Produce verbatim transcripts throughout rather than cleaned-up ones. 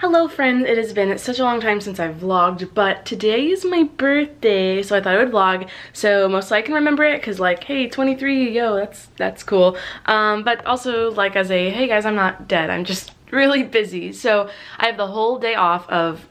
Hello friends, it has been such a long time since I've vlogged, but today is my birthday, so I thought I would vlog, so mostly I can remember it, because like, hey, twenty-three, yo, that's that's cool. Um, but also like as a, hey guys, I'm not dead, I'm just really busy, so I have the whole day off of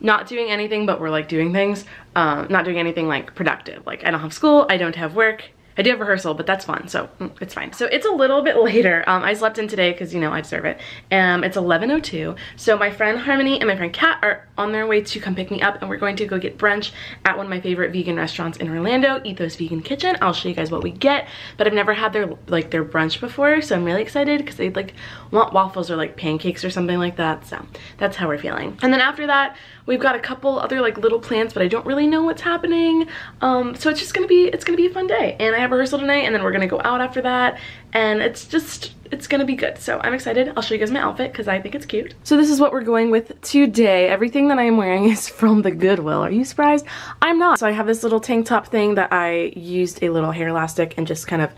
not doing anything, but we're like doing things, um, not doing anything like productive. Like I don't have school, I don't have work, I do have rehearsal, but that's fun, so it's fine. So it's a little bit later. Um, I slept in today because, you know, I deserve it. Um, it's eleven oh two. So my friend Harmony and my friend Kat are on their way to come pick me up, and we're going to go get brunch at one of my favorite vegan restaurants in Orlando, Ethos Vegan Kitchen. I'll show you guys what we get, but I've never had their like their brunch before, so I'm really excited because they like want waffles or like pancakes or something like that. So that's how we're feeling. And then after that, we've got a couple other like little plans, but I don't really know what's happening. Um, so it's just gonna be it's gonna be a fun day, and I have rehearsal tonight, and then we're gonna go out after that, and it's just it's gonna be good. So I'm excited. I'll show you guys my outfit because I think it's cute. So this is what we're going with today. Everything that I am wearing is from the Goodwill. Are you surprised? I'm not. So I have this little tank top thing that I used a little hair elastic and just kind of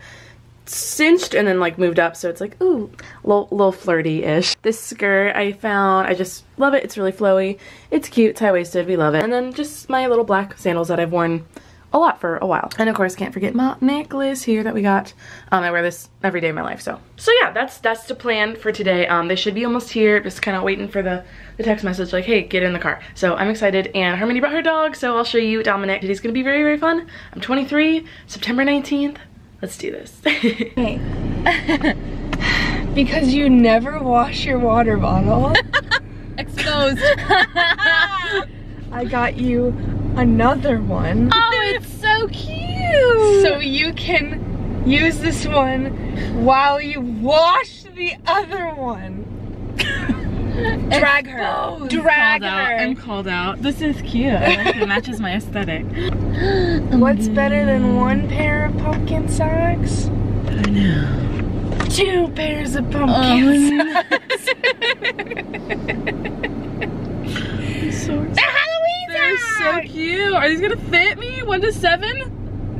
cinched and then like moved up, so it's like, ooh, little, little flirty-ish. This skirt I found, I just love it. It's really flowy, it's cute, tie-waisted, we love it. And then just my little black sandals that I've worn a lot for a while. And of course, can't forget my necklace here that we got. Um, I wear this every day of my life, so. So yeah, that's that's the plan for today. Um, they should be almost here, just kind of waiting for the, the text message, like, hey, get in the car. So I'm excited, and Harmony brought her dog, so I'll show you Dominic. Today's gonna be very, very fun. I'm twenty-three, September nineteenth. Let's do this. Hey. Because you never wash your water bottle. Exposed. I got you another one. Oh, it's so cute. So you can use this one while you wash the other one. Drag her. Drag her. I'm called out. This is cute. I like it matches my aesthetic. What's better than one pair of pumpkin socks? I know. Two pairs of pumpkin um. socks. I'm so excited. Halloween They're socks. So cute. Are these gonna fit me? One to seven?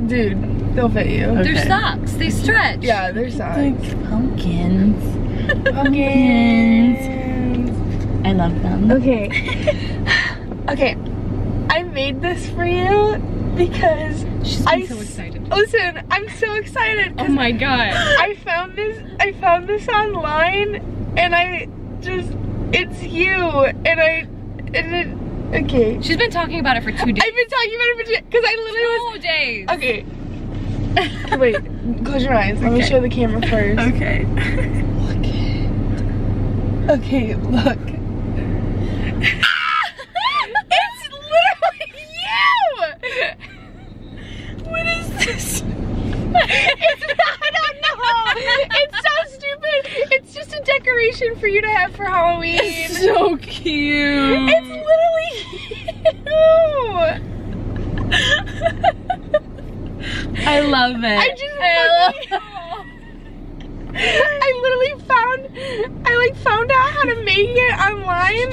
Dude, they'll fit you. Okay. They're socks. They stretch. Yeah, they're socks. Like pumpkins. Pumpkins. I love them. Okay. Okay. I made this for you because she's been I so excited. Listen, I'm so excited. Oh my god. I found this I found this online, and I just it's you and I and it okay. She's been talking about it for two days. I've been talking about it for two because I literally two was, days. Okay. Wait, close your eyes. Let okay. me show the camera first. Okay. Look it. Okay, look. It's literally you! What is this? It's not, I don't know! It's so stupid! It's just a decoration for you to have for Halloween. It's so cute! It's literally you! I love it. I just I love I literally found, I like found out how to make it online,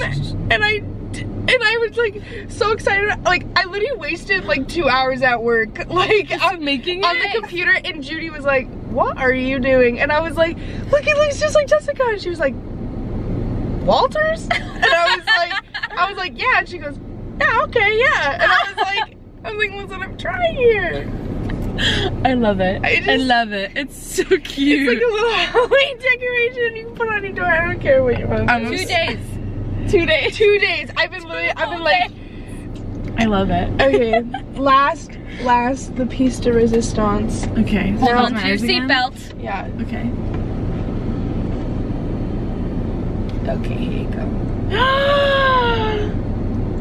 and I, and I was like so excited. Like I literally wasted like two hours at work, like on making on the computer. And Judy was like, "What are you doing?" And I was like, "Look, it looks just like Jessica." And she was like, "Walters?" And I was like, "I was like, yeah." And she goes, "Yeah, okay, yeah." And I was like, "I'm like, listen, I'm trying here." I love it. I, just, I love it. It's so cute. It's like a little Halloween decoration you can put on your door. I don't care what you want. Um, Two days. Two days. Two days. I've been literally, I've been like. I love it. Okay. last, last, the piece de resistance. Okay. Hold now, on to your seatbelt. Yeah. Okay. Okay, here you go.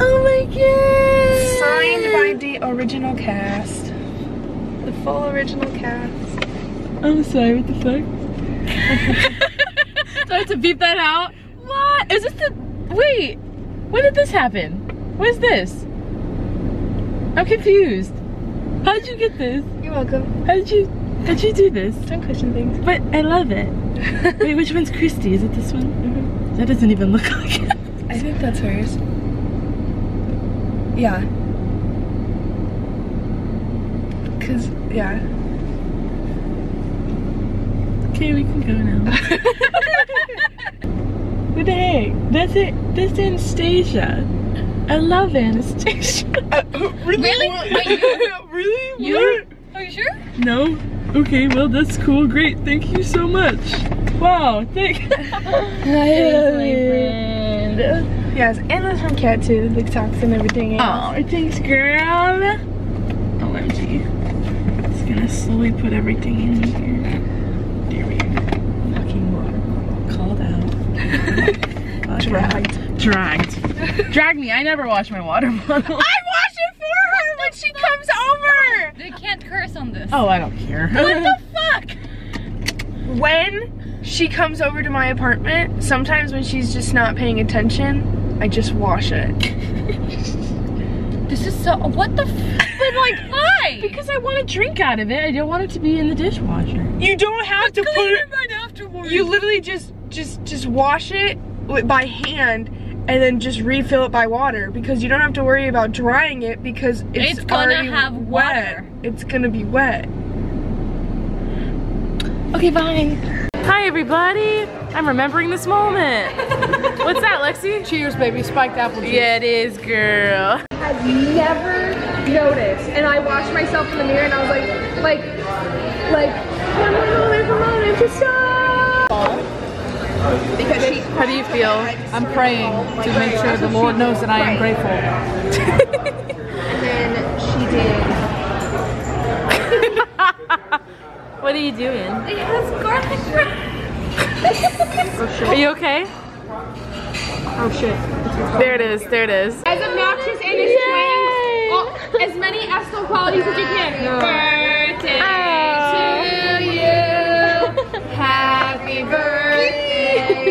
Oh my god. Signed by the original cast. The full original cast. I'm sorry, what the fuck? So I have to beep that out? What? Is this the... Wait. When did this happen? What is this? I'm confused. How did you get this? You're welcome. How did you... How did you do this? Don't question things. But I love it. Wait, which one's Christy? Is it this one? Mm-hmm. That doesn't even look like it. I think that's hers. Yeah. Cause, yeah. Okay, we can go now. What the heck? That's it. That's Anastasia. I love Anastasia. uh, really? Really? Wait, you? Really? You? What? Are you sure? No. Okay, well, that's cool. Great. Thank you so much. Wow. Thank you. Yes, my friend. Yes, and that's from Cat too. The TikToks and everything else. Oh, thanks, girl. O M G. Just gonna slowly put everything in here. There we go. Fucking water. Called out. Dragged. Dragged. Drag me. I never wash my water bottle. I wash it for her when she comes over. They can't curse on this. Oh, I don't care. What the fuck? When she comes over to my apartment, sometimes when she's just not paying attention, I just wash it. This is so, what the f, but like, why? Because I want to drink out of it. I don't want it to be in the dishwasher. You don't have but to put it, right afterwards. You literally just, just, just wash it by hand and then just refill it by water because you don't have to worry about drying it because it's, it's gonna have wet. Water. It's gonna be wet. Okay, bye. Hi everybody, I'm remembering this moment. What's that, Lexi? Cheers, baby, spiked apple juice. Yeah, it is, girl. I've never noticed, and I watched myself in the mirror and I was like, like, like, I'm alone, I'm alone, I'm just so. Because she, how do you feel? I'm praying to make sure the Lord knows that I am grateful. And then she did. What are you doing? It has garlic. Oh shit. Are you okay? Oh shit. There it is, there it is. As obnoxious and as twins, all, as many ethical qualities as you can. No. Birthday oh. to you. Happy birthday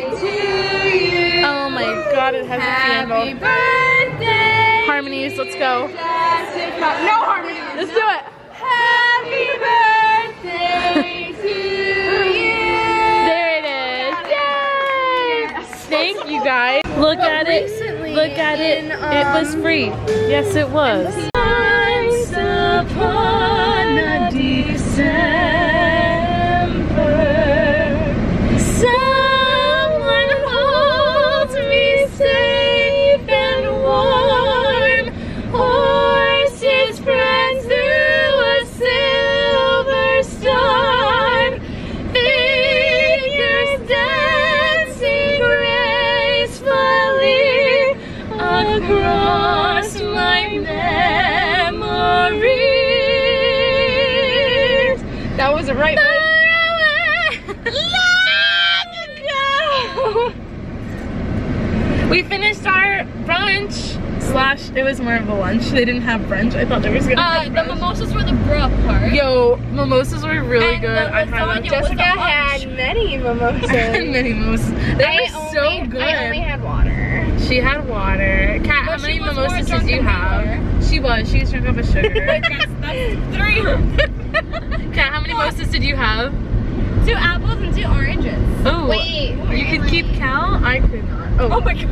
to you. Oh my god, it has Happy a candle. Happy birthday. Harmonies, let's go. No harmonies. Let's do it. Happy birthday to you. There it is. Yay! Thank you guys. Look well, at it. Look at in, it. Um, it was free. Yes, it was. Once upon a December, someone holds me safe and warm. Horses prance through a silver storm. Figures dancing gracefully across my memories. That wasn't right. Long ago. We finished our brunch. Slash, it was more of a lunch. They didn't have brunch. I thought there was gonna uh, be brunch. The mimosas were the bro part. Yo, mimosas were really and good. I had them. Jessica had many mimosas. many mimosas. They I were only, so good. I only had water. She had water. Kat, well, how many mimosas did you have? She was. She was drunk off of sugar. That's, that's three. Kat, how many mimosas did you have? Two apples and two oranges. Oh, wait. You could keep count? I could not. Oh, oh my god.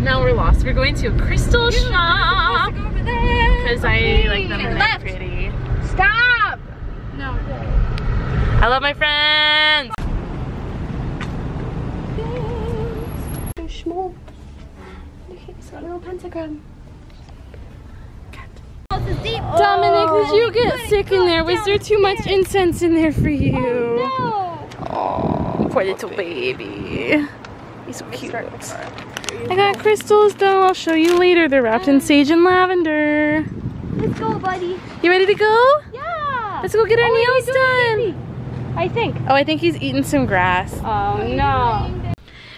Now we're lost. We're going to a crystal you shop. Because I like them and they're pretty. Stop! No. I love my friends. So small. Look, it's got a little pentagram. Deep. Oh. Dominic, did you get oh, sick in there? Was there too much incense in there for you? Oh, no. Oh, poor little baby. He's so cute. I got crystals though. I'll show you later. They're wrapped in sage and lavender. Let's go, buddy. You ready to go? Yeah. Let's go get our nails done. I think. Oh, I think he's eating some grass. Oh, no.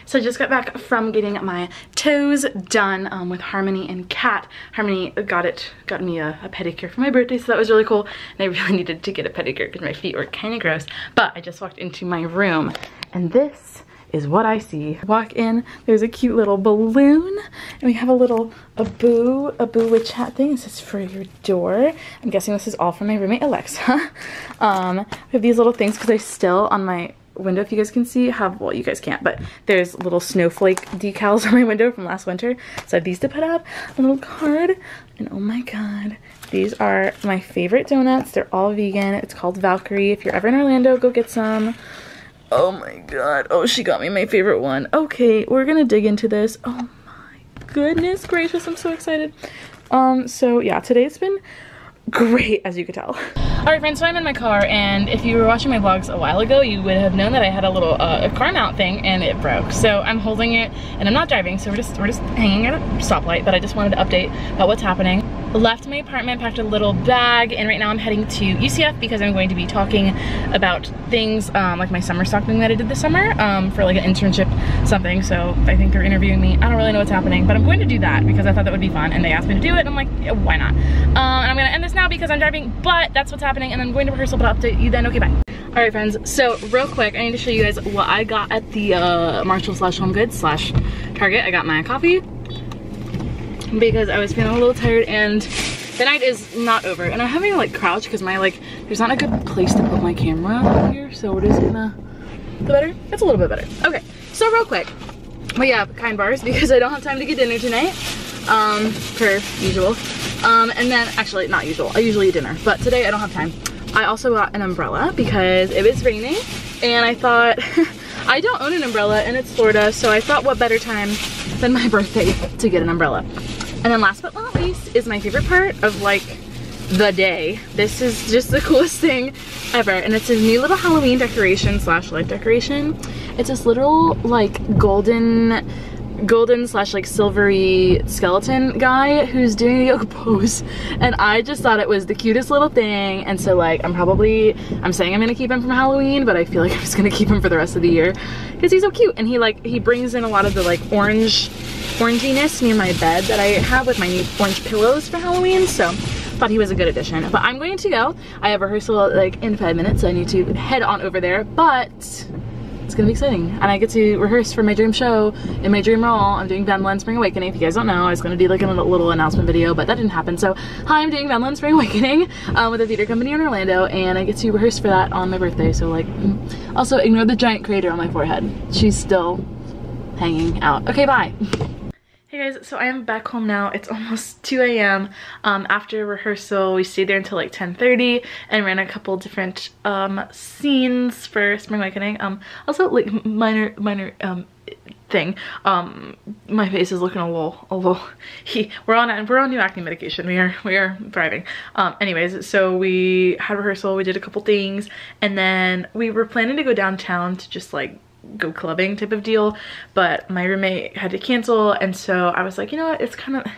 So I just got back from getting my toes done um, with Harmony and Kat. Harmony got it, got me a, a pedicure for my birthday, so that was really cool. And I really needed to get a pedicure because my feet were kind of gross. But I just walked into my room, and this is what I see. Walk in, there's a cute little balloon, and we have a little Abu, Abu witch hat thing. This is for your door. I'm guessing this is all from my roommate Alexa. um, we have these little things because they're still on my window, if you guys can see, have, well, you guys can't, but there's little snowflake decals on my window from last winter, so I have these to put up, a little card, and oh my god, these are my favorite donuts. They're all vegan. It's called Valkyrie. If you're ever in Orlando, go get some. Oh my god. Oh, she got me my favorite one. Okay, we're gonna dig into this. Oh my goodness gracious, I'm so excited. Um, so yeah, today's been great, as you could tell. All right, friends, so I'm in my car, and if you were watching my vlogs a while ago, you would have known that I had a little uh, a car mount thing, and it broke. So I'm holding it, and I'm not driving, so we're just, we're just hanging at a stoplight, but I just wanted to update about what's happening. Left my apartment, packed a little bag, and right now I'm heading to U C F because I'm going to be talking about things um, like my summer stock thing that I did this summer um, for like an internship something. So I think they're interviewing me. I don't really know what's happening, but I'm going to do that because I thought that would be fun, and they asked me to do it, and I'm like, yeah, why not? Um, and I'm gonna end this now because I'm driving, but that's what's happening, and I'm going to rehearsal, but I'll update you then. Okay, bye. All right, friends, so real quick, I need to show you guys what I got at the uh, Marshall slash Home Goods slash Target. I got my coffee, because I was feeling a little tired, and the night is not over. And I'm having to like crouch because my like, there's not a good place to put my camera here. So it is gonna, is it better? It's a little bit better. Okay, so real quick, we have Kind Bars because I don't have time to get dinner tonight, um, per usual. Um, and then, actually not usual, I usually eat dinner, but today I don't have time. I also got an umbrella because it was raining, and I thought, I don't own an umbrella, and it's Florida, so I thought what better time than my birthday to get an umbrella. And then last but not least is my favorite part of like the day. This is just the coolest thing ever. And it's a new little Halloween decoration slash light decoration. It's this little like golden, golden slash like silvery skeleton guy who's doing the yoga pose. And I just thought it was the cutest little thing. And so like, I'm probably, I'm saying I'm gonna keep him from Halloween, but I feel like I'm just gonna keep him for the rest of the year because he's so cute. And he like, he brings in a lot of the like orange, oranginess near my bed that I have with my new orange pillows for Halloween, so thought he was a good addition. But I'm going to go. I have rehearsal like in five minutes, so I need to head on over there, but it's gonna be exciting. And I get to rehearse for my dream show in my dream role. I'm doing Wendla and Spring Awakening. If you guys don't know, I was gonna do like a little announcement video, but that didn't happen. So hi, I'm doing Wendla and Spring Awakening um, with a theater company in Orlando, and I get to rehearse for that on my birthday. So like, also ignore the giant crater on my forehead. She's still hanging out. Okay, bye. Hey guys, so I am back home now. It's almost two A M Um, after rehearsal, we stayed there until like ten thirty and ran a couple different um, scenes for Spring Awakening. Um, also, like minor, minor um, thing. Um, my face is looking a little, a little. He, we're on, we're on new acne medication. We are, we are thriving. Um, anyways, so we had rehearsal. We did a couple things, and then we were planning to go downtown to just like go clubbing type of deal, but my roommate had to cancel, and so I was like, you know what, it's kind of,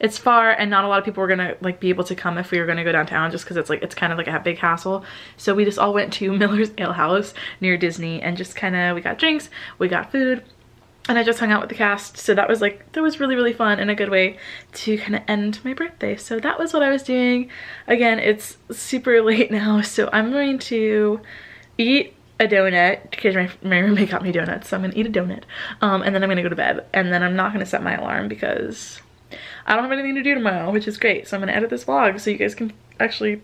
it's far, and not a lot of people were gonna like be able to come if we were gonna go downtown, just because it's like, it's kind of like a big hassle. So we just all went to Miller's Ale House near Disney, and just kind of, we got drinks, we got food, and I just hung out with the cast. So that was like, that was really, really fun, and a good way to kind of end my birthday. So that was what I was doing. Again, it's super late now, so I'm going to eat a donut because my, my roommate got me donuts, so I'm gonna eat a donut, um, and then I'm gonna go to bed, and then I'm not gonna set my alarm because I don't have anything to do tomorrow, which is great. So I'm gonna edit this vlog so you guys can actually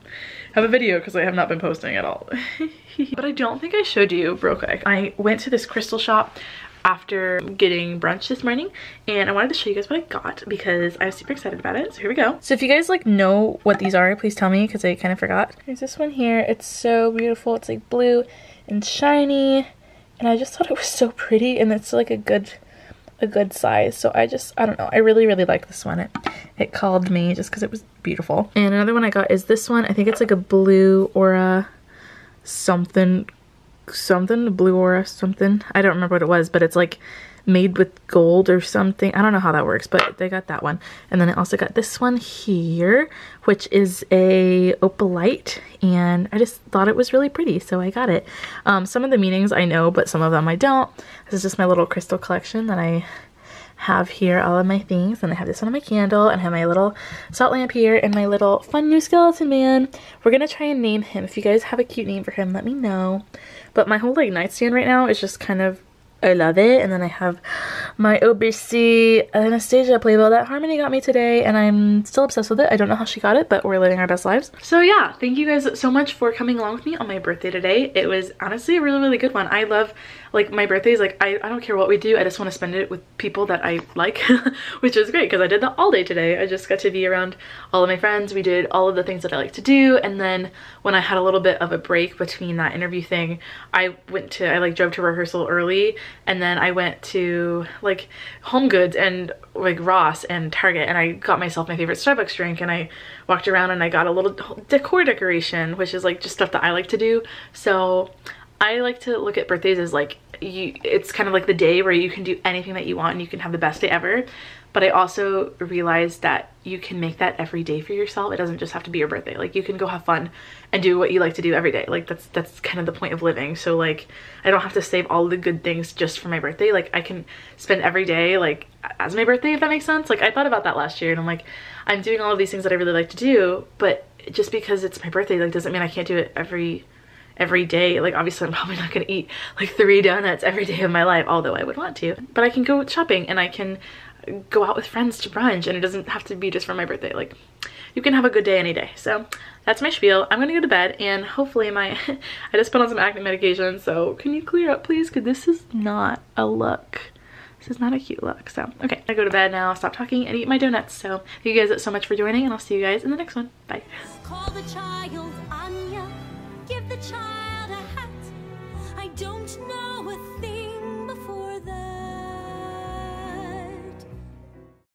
have a video because I have not been posting at all. But I don't think I showed you real quick. I went to this crystal shop after getting brunch this morning, and I wanted to show you guys what I got because I was super excited about it. So here we go. So if you guys like know what these are, please tell me because I kind of forgot. There's this one here. It's so beautiful. It's like blue and shiny, and I just thought it was so pretty, and it's like a good a good size. So I just, I don't know, I really really like this one. It it called me just because it was beautiful. And another one I got is this one. I think it's like a blue aura something something blue aura something. I don't remember what it was, but it's like made with gold or something. I don't know how that works, but they got that one. And then I also got this one here, which is a opalite, and I just thought it was really pretty, so I got it. Um, some of the meanings I know, but some of them I don't. This is just my little crystal collection that I have here, all of my things, and I have this one on my candle, and I have my little salt lamp here, and my little fun new skeleton man. We're gonna try and name him. If you guys have a cute name for him, let me know. But my whole like nightstand right now is just kind of I love it. And then I have my O B C Anastasia playbill that Harmony got me today, and I'm still obsessed with it. I don't know how she got it, but we're living our best lives. So yeah, thank you guys so much for coming along with me on my birthday today. It was honestly a really, really good one. I love, like, my birthdays. Like, I, I don't care what we do. I just want to spend it with people that I like, which is great because I did that all day today. I just got to be around all of my friends. We did all of the things that I like to do. And then when I had a little bit of a break between that interview thing, I went to, I like drove to rehearsal early, and then I went to like Home Goods and like Ross and Target, and I got myself my favorite Starbucks drink, and I walked around and I got a little decor decoration, which is like just stuff that I like to do. So I like to look at birthdays as like, you, it's kind of like the day where you can do anything that you want and you can have the best day ever. But I also realized that you can make that every day for yourself. It doesn't just have to be your birthday. Like, you can go have fun and do what you like to do every day. Like, that's that's kind of the point of living. So like, I don't have to save all the good things just for my birthday. Like, I can spend every day like as my birthday, if that makes sense. Like, I thought about that last year, and I'm like, I'm doing all of these things that I really like to do, but just because it's my birthday, like, doesn't mean I can't do it every every day. Like, obviously I'm probably not gonna eat like three donuts every day of my life, although I would want to. But I can go shopping, and I can go out with friends to brunch, and it doesn't have to be just for my birthday. Like, you can have a good day any day. So that's my spiel. I'm gonna go to bed, and hopefully my I just put on some acne medication, so can you clear up please, because this is not a look. This is not a cute look. So okay, I go to bed now, stop talking, and eat my donuts. So thank you guys so much for joining, and I'll see you guys in the next one. Bye. Call the child Anya. Give the child a hat. I don't know a thing.